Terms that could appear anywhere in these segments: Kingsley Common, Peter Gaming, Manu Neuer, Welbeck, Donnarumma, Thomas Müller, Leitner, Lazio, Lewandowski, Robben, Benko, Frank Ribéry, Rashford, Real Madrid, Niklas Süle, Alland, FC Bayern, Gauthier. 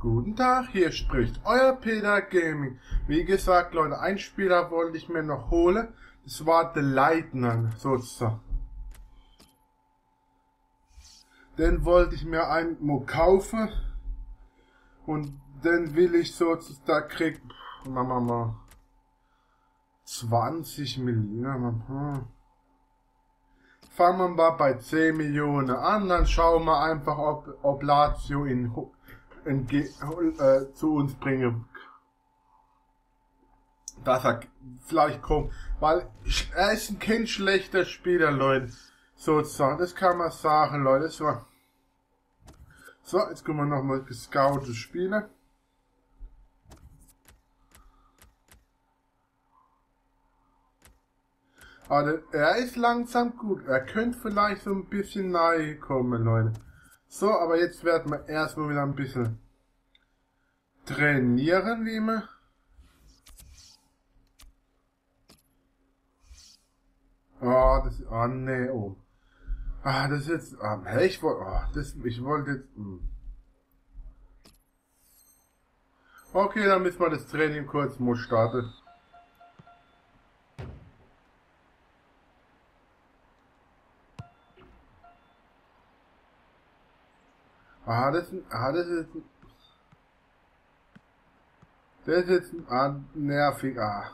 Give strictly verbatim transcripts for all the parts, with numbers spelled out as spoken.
Guten Tag, hier spricht euer Peter Gaming. Wie gesagt, Leute, einen Spieler wollte ich mir noch holen. Das war der Leitner, sozusagen. Den wollte ich mir einmal kaufen. Und den will ich sozusagen, da krieg, Mama, mal zwanzig Millionen. Hm. Fangen wir mal bei zehn Millionen an, dann schauen wir einfach, ob, ob Lazio ihn äh, zu uns bringen. Dass er vielleicht kommt, weil er ist ein Kind schlechter Spieler, Leute. Sozusagen, das kann man sagen, Leute. Das war so, jetzt gucken wir nochmal gescoutete Spieler. Aber er ist langsam gut. Er könnte vielleicht so ein bisschen nahe kommen, Leute. So, aber jetzt werden wir erstmal wieder ein bisschen trainieren, wie immer. Oh, das, oh nee, oh. Ah, das ist jetzt, ah, hey, ich wollte, oh, das, ich wollte jetzt, mh. Okay, dann müssen wir das Training kurz mal starten. Ah, das ist, ah, das ist, das ist jetzt, ah, nervig, ah.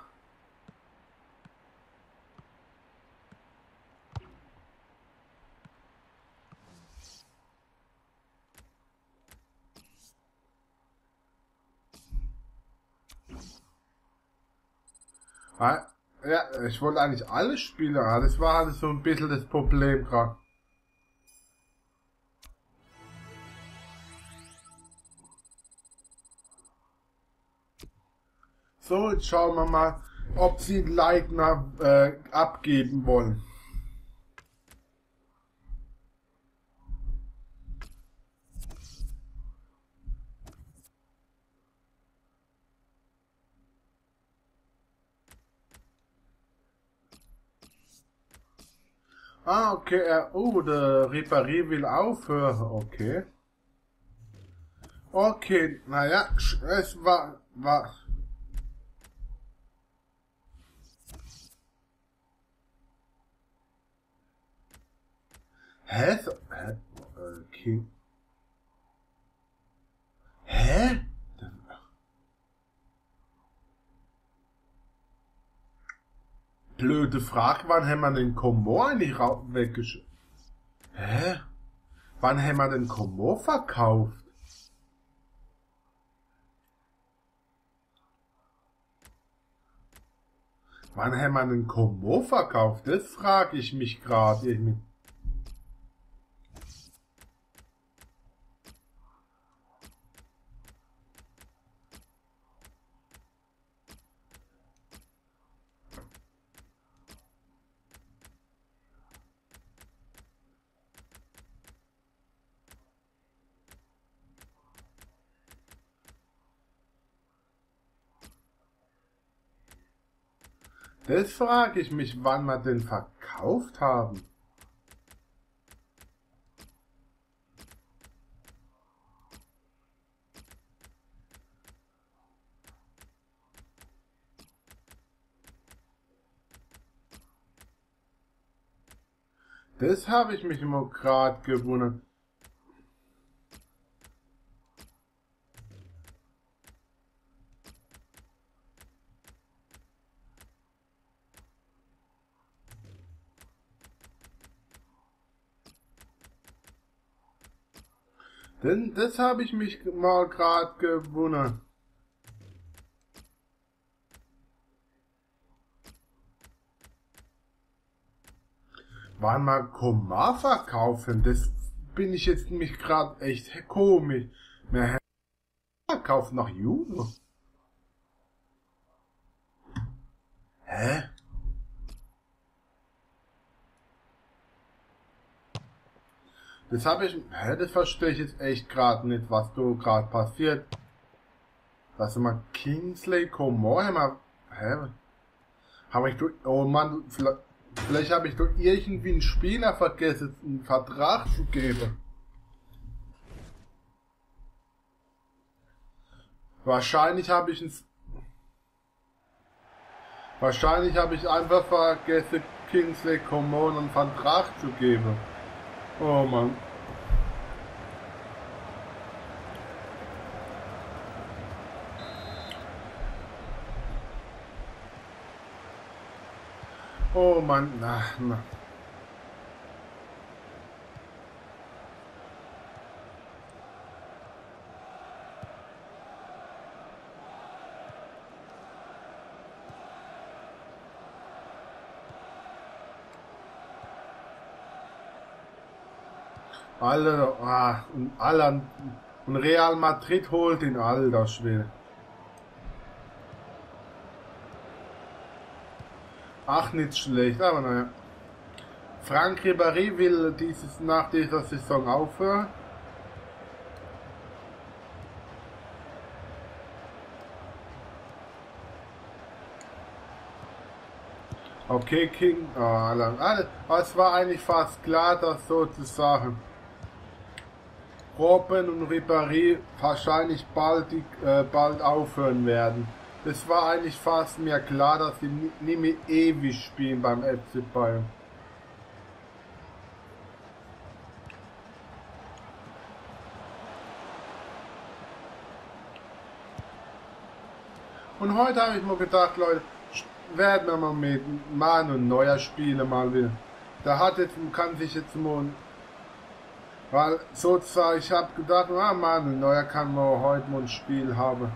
Ja, ich wollte eigentlich alle Spiele, das war halt so ein bisschen das Problem gerade. So, jetzt schauen wir mal, ob sie Leitner äh, abgeben wollen. Ah, okay, oh, der Ribéry will aufhören, okay. Okay, naja, es war, war. Hä? Hä? Okay. Hä? Blöde Frage, wann haben wir den Komor eigentlich weggeschickt? Hä? Wann haben wir den Komor verkauft? Wann haben wir den Komor verkauft? Das frage ich mich gerade irgendwie. Das frage ich mich, wann wir den verkauft haben. Das habe ich mich immer gerade gewundert. Denn das habe ich mich mal gerade gewundert. Wann mal Komma verkaufen? Das bin ich jetzt mich gerade echt komisch. Mehr verkauft nach Juni. Hä? Das habe ich, hä, das verstehe ich jetzt echt gerade nicht, was du gerade passiert. Was immer Kingsley Common, immer, hä? Habe ich durch, oh Mann, vielleicht, vielleicht habe ich durch irgendwie einen Spieler vergessen, einen Vertrag zu geben. Wahrscheinlich habe ich ein... Wahrscheinlich habe ich einfach vergessen, Kingsley Common einen Vertrag zu geben. Oh Mann. Oh Mann, na, na. Alle, ah, und Alland, und Real Madrid holt ihn, alter Schwede. Ach, nicht schlecht, aber naja. Frank Ribéry will dieses, nach dieser Saison aufhören. Okay, King, oh, Alland, Alland, es war eigentlich fast klar, das so zu sagen. Robben und Ribéry wahrscheinlich bald, die, äh, bald aufhören werden. Es war eigentlich fast mir klar, dass sie nie, nie mehr ewig spielen beim F C Bayern. Und heute habe ich mir gedacht, Leute, werden wir mal mit Manu Neuer spielen mal wieder. Da hat jetzt, kann sich jetzt mal... Weil sozusagen, ich habe gedacht, ah, Manu Neuer kann man heute mal ein Spiel haben.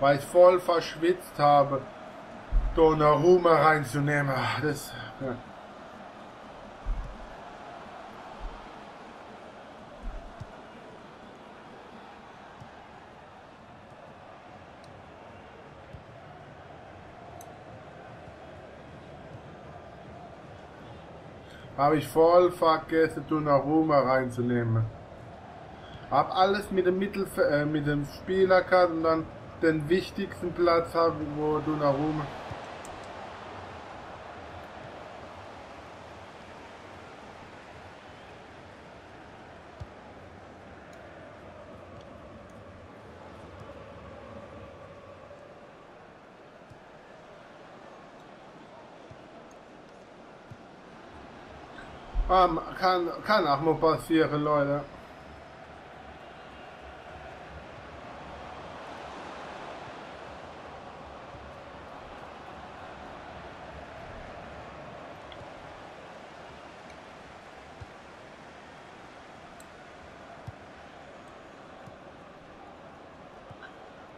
Weil ich voll verschwitzt habe, Donnarumma reinzunehmen. Das, ja. Habe ich voll vergessen, Donnarumma reinzunehmen. Hab alles mit dem Mittelf äh, mit dem Spieler gehabt und dann den wichtigsten Platz haben, wo Donnarumma. Um, kann, kann auch mal passieren, Leute.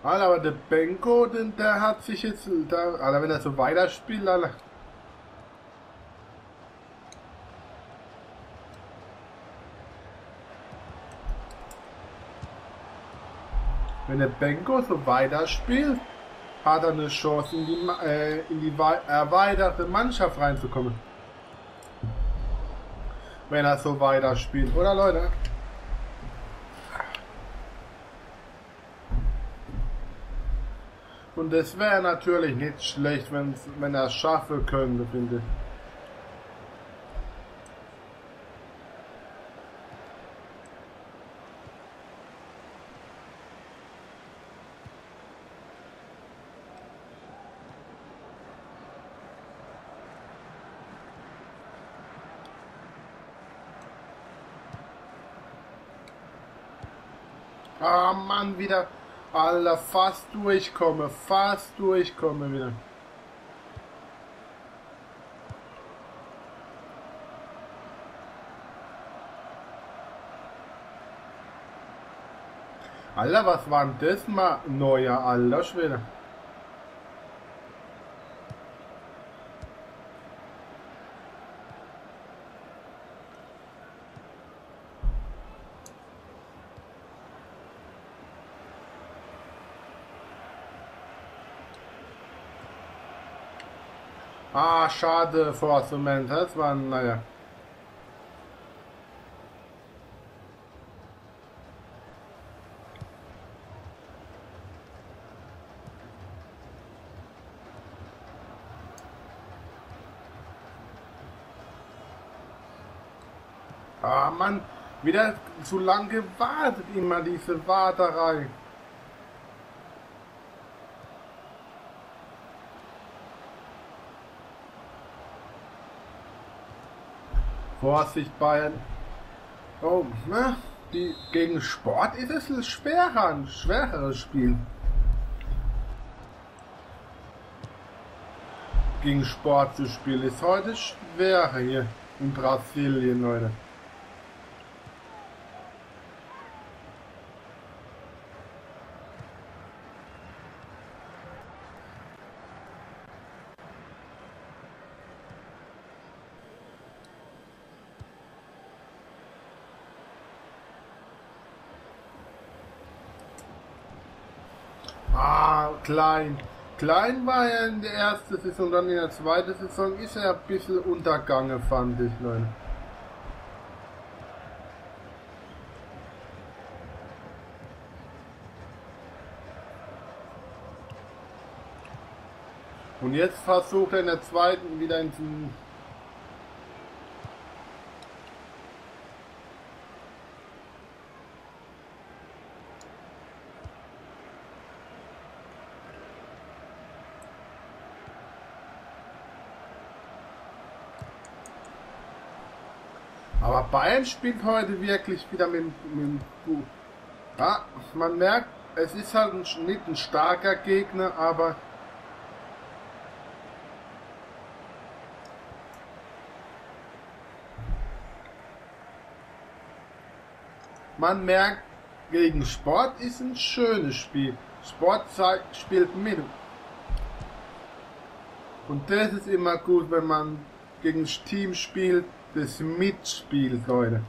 Alter, aber der Benko, denn der hat sich jetzt, der, Alter, wenn er so weiterspielt, Alter. Wenn der Benko so weiterspielt, hat er eine Chance, in die, äh, in die erweiterte Mannschaft reinzukommen. Wenn er so weiterspielt, oder Leute? Und es wäre natürlich nicht schlecht, wenn's, wenn er es schaffen könnte, finde ich. Ah, Mann, wieder. Alter, fast durchkomme, fast durchkomme wieder. Alter, was war denn das mal? Neuer, alter Schwede. Ah, schade für das Moment, das war, naja. Ah, Mann, wieder zu lang gewartet, immer diese Warterei. Vorsicht, Bayern. Oh, ne? Die, gegen Sport ist es ein schwerer, ein schwereres Spiel. Gegen Sport zu spielen ist heute schwerer hier in Brasilien, Leute. Ah, klein. Klein war er in der ersten Saison, dann in der zweiten Saison ist er ein bisschen untergangen, fand ich, Leute. Und jetzt versucht er in der zweiten wieder ins... Aber Bayern spielt heute wirklich wieder mit dem Buch. Ja, man merkt, es ist halt ein, nicht ein starker Gegner, aber... Man merkt, gegen Sport ist ein schönes Spiel. Sport zeigt, spielt mit. Und das ist immer gut, wenn man gegen das Team spielt. Das Mitspiel, Leute.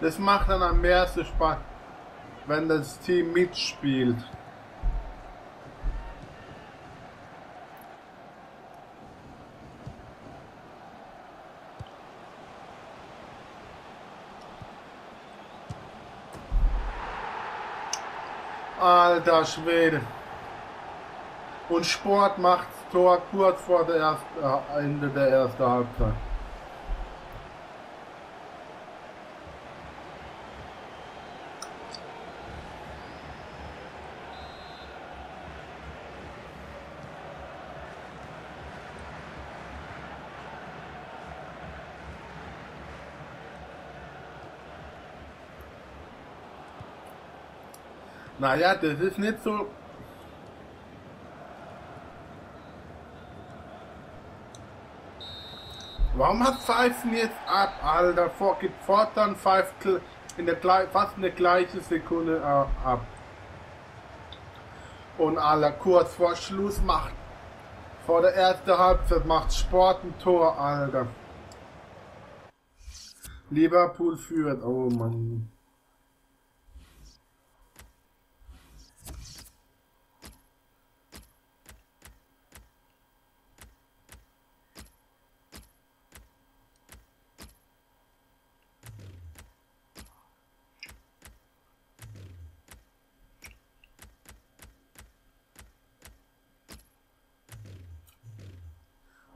Das macht dann am meisten Spaß, wenn das Team mitspielt. Alter Schwede. Und Sport macht Tor kurz vor der ersten, äh, Ende der ersten Halbzeit. Naja, das ist nicht so... Warum hat Pfeifen jetzt ab, Alter? Vorgibt fort, dann pfeift in der fast in der gleichen Sekunde äh, ab. Und Alter, kurz vor Schluss macht... Vor der ersten Halbzeit macht Sport ein Tor, Alter. Liverpool führt, oh Mann.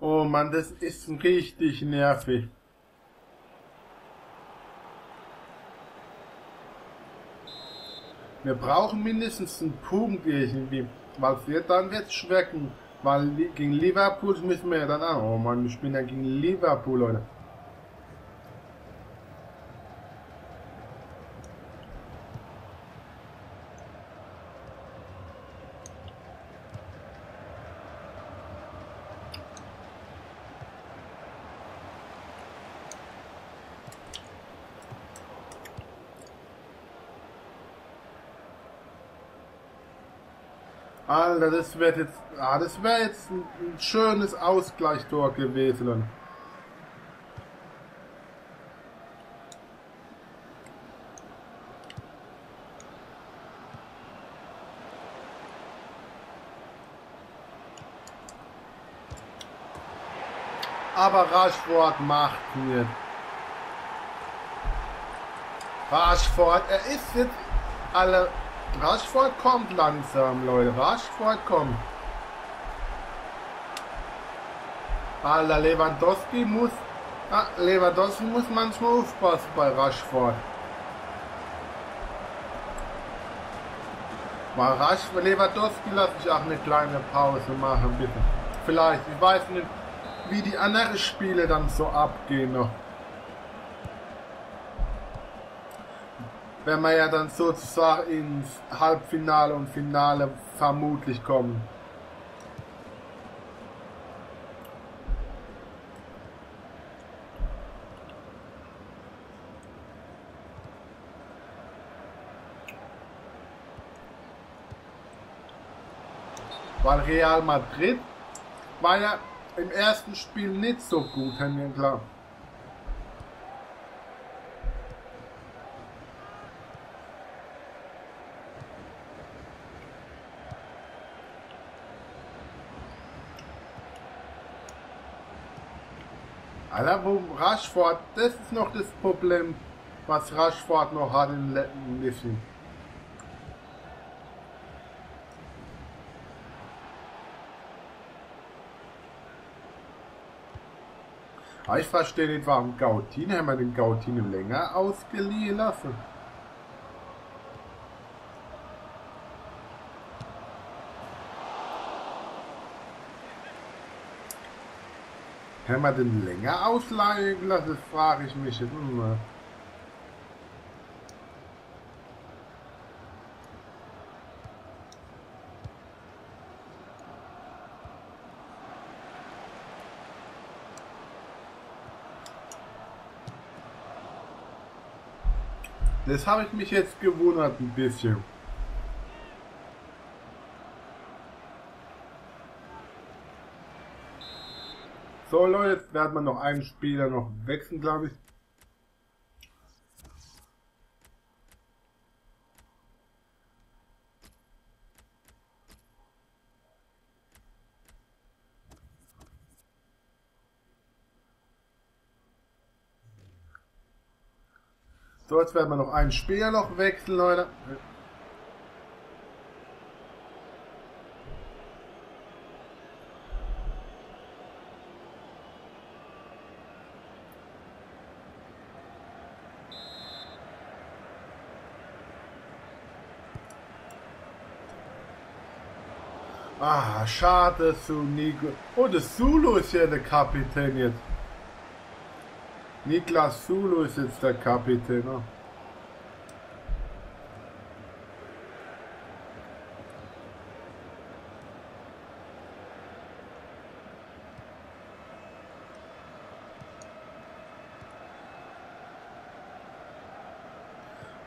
Oh Mann, das ist richtig nervig. Wir brauchen mindestens einen Punkt irgendwie, weil wir dann jetzt schwecken, weil gegen Liverpool müssen wir ja dann auch. Oh Mann, wir spielen ja gegen Liverpool, Leute. Alter, das wird jetzt, ah, das wäre jetzt ein, ein schönes Ausgleichstor gewesen. Aber Rashford macht nicht. Rashford, er ist jetzt alle. Rashford kommt langsam, Leute. Rashford kommt. Alter, Lewandowski muss... Ah, Lewandowski muss manchmal aufpassen bei Rashford. Mal Rashford, Lewandowski lasse ich auch eine kleine Pause machen, bitte. Vielleicht, ich weiß nicht, wie die anderen Spiele dann so abgehen noch. Wenn wir ja dann sozusagen ins Halbfinale und Finale vermutlich kommen. Weil Real Madrid war ja im ersten Spiel nicht so gut, haben wir klar. Alter, wo Rashford, das ist noch das Problem, was Rashford noch hat im letzten Liffen. Ich verstehe nicht, warum Gauthier, haben wir den Gauthier länger ausgeliehen lassen. Haben wir den länger ausleihen lassen, frage ich mich jetzt immer. Das habe ich mich jetzt gewundert ein bisschen. So Leute, jetzt werden wir noch einen Spieler noch wechseln, glaube ich. So, jetzt werden wir noch einen Spieler noch wechseln, Leute. Ah, schade, Sunigo. Oh, das Süle ist ja der Kapitän jetzt. Niklas Süle ist jetzt der Kapitän. Ne?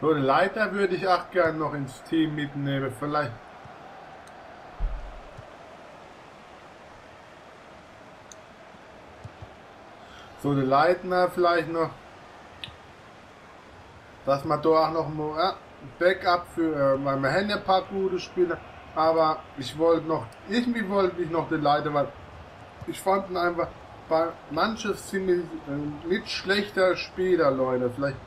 So, den Leitner würde ich auch gerne noch ins Team mitnehmen. Vielleicht. So, der Leitner vielleicht noch. Dass man da auch noch ein Backup für, weil wir haben ja ein paar gute Spieler. Aber ich wollte noch, irgendwie wollte ich noch den Leitner, weil ich fand ihn einfach bei manchen ziemlich äh, nicht schlechter Spieler, Leute. Vielleicht.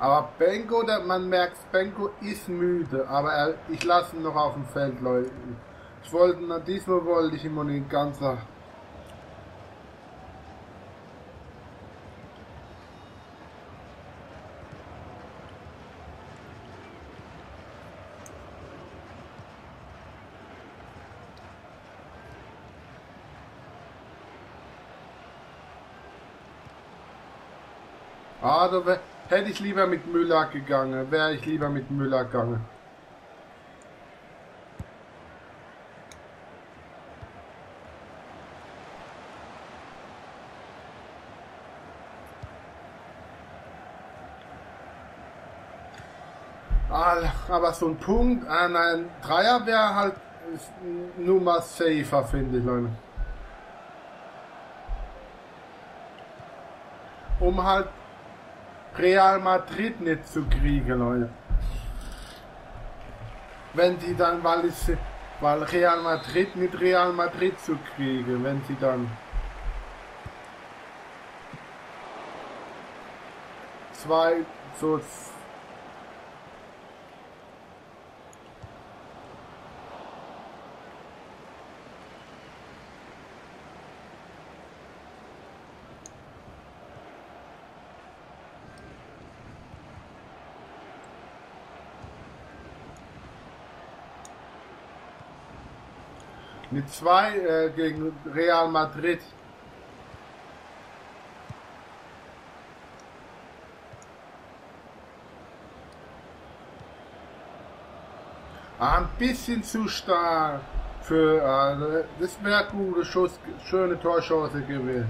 Aber Benko, der, man merkt, Benko ist müde, aber er, ich lasse ihn noch auf dem Feld, Leute. Ich wollte, na, diesmal wollte ich ihm noch den ganzen... Ah, da wär, hätte ich lieber mit Müller gegangen, wäre ich lieber mit Müller gegangen. Ah, aber so ein Punkt, ah nein, Dreier wäre halt Nummer safer, finde ich, Leute. Um halt Real Madrid nicht zu kriegen, Leute. Wenn sie dann, weil ich, weil Real Madrid mit Real Madrid zu kriegen, wenn sie dann zwei so mit zwei äh, gegen Real Madrid. Ein bisschen zu stark für, äh, das wäre eine gute Schuss, schöne Torchance gewesen.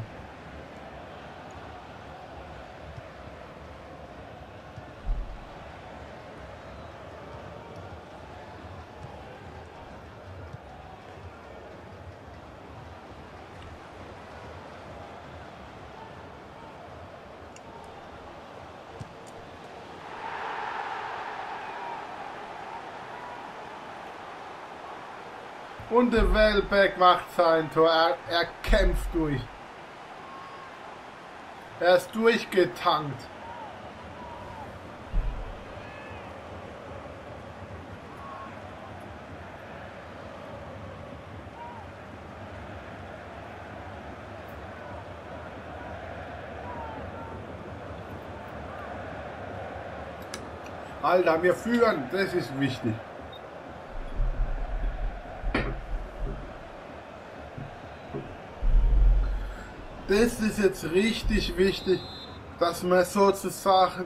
Und der Welbeck macht sein Tor, er, er kämpft durch. Er ist durchgetankt. Alter, wir führen, das ist wichtig. Das ist jetzt richtig wichtig, dass wir sozusagen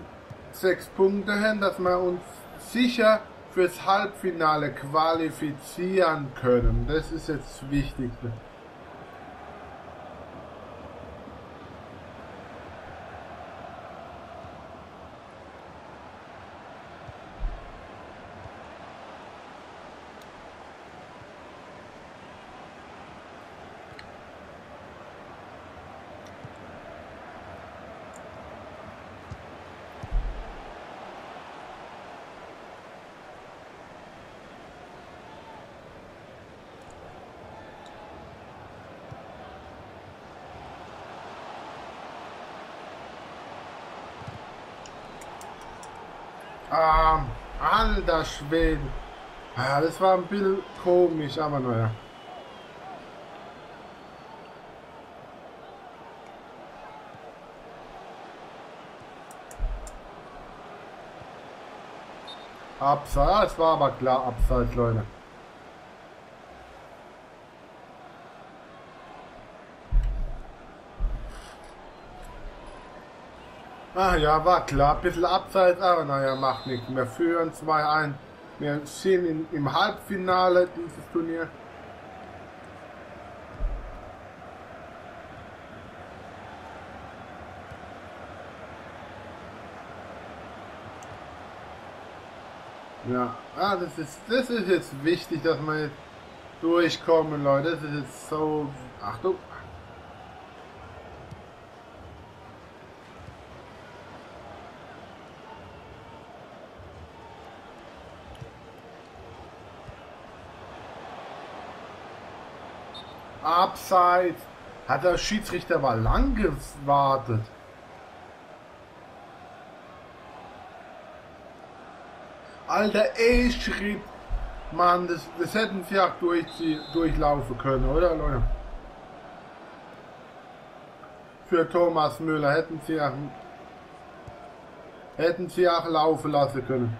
sechs Punkte haben, dass wir uns sicher fürs Halbfinale qualifizieren können. Das ist jetzt das Wichtigste. Ah, alter Schwede. Ah, das war ein bisschen komisch, aber naja. Abseits, das war aber klar abseits, Leute. Ah ja, war klar, ein bisschen abseits, aber naja, macht nichts. Wir führen zwei eins. Wir sind in, im Halbfinale dieses Turnier. Ja, ah, das ist das ist jetzt wichtig, dass wir jetzt durchkommen, Leute. Das ist jetzt so. Achtung! Abseits. Hat der Schiedsrichter mal lang gewartet. Alter E-Schritt. Mann, das, das hätten sie auch durch, durchlaufen können, oder Leute? Für Thomas Müller hätten sie auch, hätten sie auch laufen lassen können.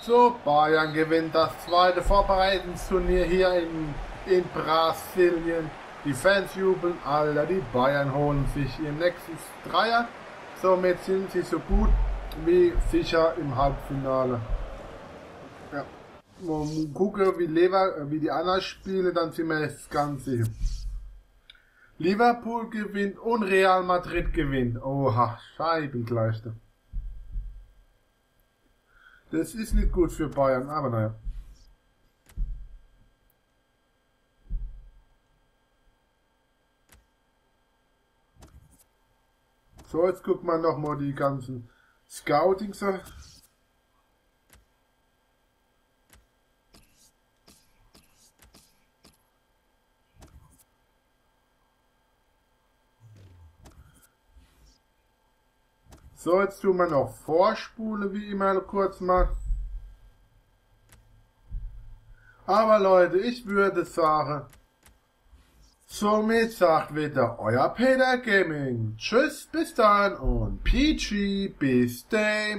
So, Bayern gewinnt das zweite Vorbereitungsturnier hier in, in Brasilien. Die Fans jubeln, Alter, die Bayern holen sich ihren nächsten Dreier. Somit sind sie so gut wie sicher im Halbfinale. Ja, und gucke, wie, Lever, wie die anderen spielen, dann sind wir jetzt ganz sicher. Liverpool gewinnt und Real Madrid gewinnt. Oha, Scheibengleiche. Das ist nicht gut für Bayern, aber naja. So, jetzt guckt man nochmal die ganzen Scoutings an. So, jetzt tun wir noch Vorspule, wie immer kurz mal. Aber Leute, ich würde sagen, somit sagt wieder euer Peter Gaming. Tschüss, bis dann und P G, bis dem.